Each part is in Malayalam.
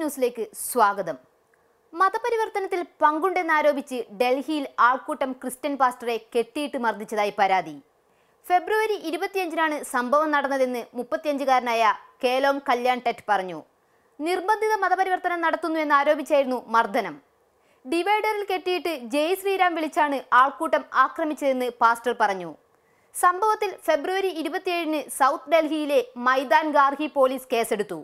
ന്യൂസിലേക്ക് സ്വാഗതം. മതപരിവർത്തനത്തിൽ പങ്കുണ്ടെന്നാരോപിച്ച് ഡൽഹിയിൽ ആൾക്കൂട്ടം ക്രിസ്ത്യൻ പാസ്റ്ററെ കെട്ടിയിട്ട് മർദ്ദിച്ചതായി പരാതി. ഫെബ്രുവരി 25-നാണ് സംഭവം നടന്നതെന്ന് 35-കാരനായ കേലോം കല്യാൺ ടെറ്റ് പറഞ്ഞു. നിർബന്ധിത മതപരിവർത്തനം നടത്തുന്നു എന്നാരോപിച്ചായിരുന്നു മർദ്ദനം. ഡിവൈഡറിൽ കെട്ടിയിട്ട് ജയ് ശ്രീറാം വിളിച്ചാണ് ആൾക്കൂട്ടം ആക്രമിച്ചതെന്ന് പാസ്റ്റർ പറഞ്ഞു. സംഭവത്തിൽ ഫെബ്രുവരി 27-ന് സൗത്ത് ഡൽഹിയിലെ മൈദാൻ ഗാർഹി പോലീസ് കേസെടുത്തു.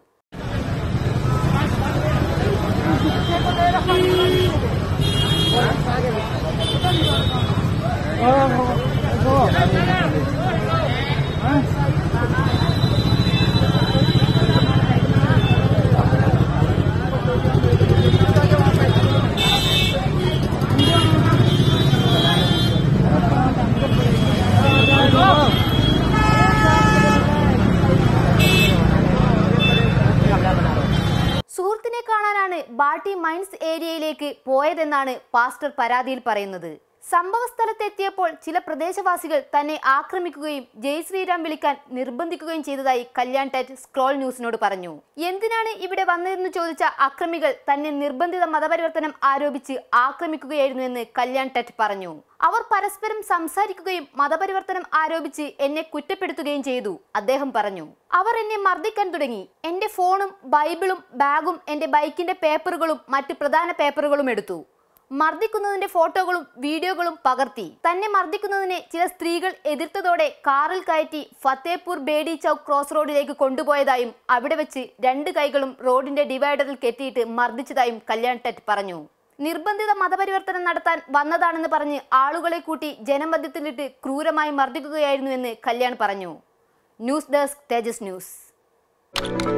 സുഹൃത്തിനെ കാണാനാണ് ബാട്ടി മൈൻസ് ഏരിയയിലേക്ക് പോയതെന്നാണ് പാസ്റ്റർ പരാതിയിൽ പറയുന്നത്. സംഭവ സ്ഥലത്തെത്തിയപ്പോൾ ചില പ്രദേശവാസികൾ തന്നെ ആക്രമിക്കുകയും ജയ് ശ്രീറാം വിളിക്കാൻ നിർബന്ധിക്കുകയും ചെയ്തതായി കല്യാൺ ടെറ്റ് സ്ക്രോൾ ന്യൂസിനോട് പറഞ്ഞു. എന്തിനാണ് ഇവിടെ വന്നതെന്ന് ചോദിച്ച അക്രമികൾ തന്നെ നിർബന്ധിത മതപരിവർത്തനം ആരോപിച്ച് ആക്രമിക്കുകയായിരുന്നു എന്ന് കല്യാൺ ടെറ്റ് പറഞ്ഞു. അവർ പരസ്പരം സംസാരിക്കുകയും മതപരിവർത്തനം ആരോപിച്ച് എന്നെ കുറ്റപ്പെടുത്തുകയും ചെയ്തു. അദ്ദേഹം പറഞ്ഞു, അവർ എന്നെ മർദ്ദിക്കാൻ തുടങ്ങി. എന്റെ ഫോണും ബൈബിളും ബാഗും എന്റെ ബൈക്കിന്റെ പേപ്പറുകളും മറ്റ് പ്രധാന പേപ്പറുകളും എടുത്തു. മർദ്ദിക്കുന്നതിന്റെ ഫോട്ടോകളും വീഡിയോകളും പകർത്തി. തന്നെ മർദ്ദിക്കുന്നതിനെ ചില സ്ത്രീകൾ എതിർത്തതോടെ കാറിൽ കയറ്റി ഫത്തേപൂർ ബേഡി ചൌക്ക് ക്രോസ് റോഡിലേക്ക് കൊണ്ടുപോയതായും അവിടെ വെച്ച് 2 കൈകളും റോഡിന്റെ ഡിവൈഡറിൽ കെട്ടിയിട്ട് മർദ്ദിച്ചതായും കല്യാൺ ടെറ്റ് പറഞ്ഞു. നിർബന്ധിത മതപരിവർത്തനം നടത്താൻ വന്നതാണെന്ന് പറഞ്ഞ് ആളുകളെ കൂട്ടി ജനമധ്യത്തിലിട്ട് ക്രൂരമായി മർദ്ദിക്കുകയായിരുന്നു എന്ന് കല്യാൺ പറഞ്ഞു. ന്യൂസ് ഡെസ്ക്, തേജസ് ന്യൂസ്.